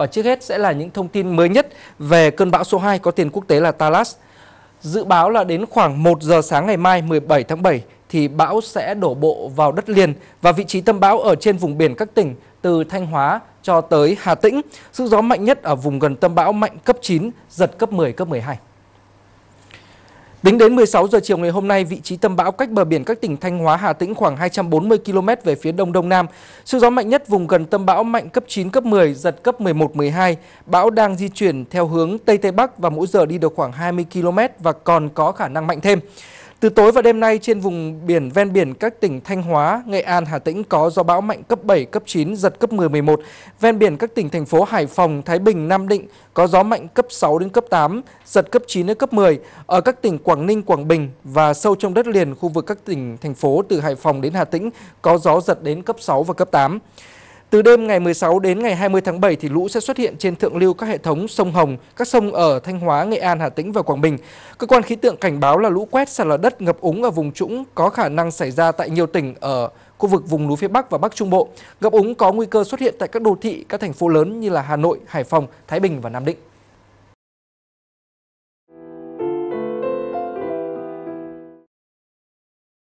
Và trước hết sẽ là những thông tin mới nhất về cơn bão số 2 có tên quốc tế là TALAS. Dự báo là đến khoảng 1 giờ sáng ngày mai 17 tháng 7 thì bão sẽ đổ bộ vào đất liền và vị trí tâm bão ở trên vùng biển các tỉnh từ Thanh Hóa cho tới Hà Tĩnh. Sức gió mạnh nhất ở vùng gần tâm bão mạnh cấp 9, giật cấp 10, cấp 12. Tính đến 16 giờ chiều ngày hôm nay, vị trí tâm bão cách bờ biển các tỉnh Thanh Hóa, Hà Tĩnh khoảng 240 km về phía đông đông nam. Sức gió mạnh nhất vùng gần tâm bão mạnh cấp 9, cấp 10, giật cấp 11, 12. Bão đang di chuyển theo hướng Tây Tây Bắc và mỗi giờ đi được khoảng 20 km và còn có khả năng mạnh thêm. Từ tối và đêm nay, trên vùng biển ven biển các tỉnh Thanh Hóa, Nghệ An, Hà Tĩnh có gió bão mạnh cấp 7, cấp 9, giật cấp 10, 11. Ven biển các tỉnh thành phố Hải Phòng, Thái Bình, Nam Định có gió mạnh cấp 6 đến cấp 8, giật cấp 9 đến cấp 10. Ở các tỉnh Quảng Ninh, Quảng Bình và sâu trong đất liền, khu vực các tỉnh thành phố từ Hải Phòng đến Hà Tĩnh có gió giật đến cấp 6 và cấp 8. Từ đêm ngày 16 đến ngày 20 tháng 7 thì lũ sẽ xuất hiện trên thượng lưu các hệ thống sông Hồng, các sông ở Thanh Hóa, Nghệ An, Hà Tĩnh và Quảng Bình. Cơ quan khí tượng cảnh báo là lũ quét, sạt lở đất, ngập úng ở vùng trũng có khả năng xảy ra tại nhiều tỉnh ở khu vực vùng núi phía Bắc và Bắc Trung Bộ. Ngập úng có nguy cơ xuất hiện tại các đô thị, các thành phố lớn như là Hà Nội, Hải Phòng, Thái Bình và Nam Định.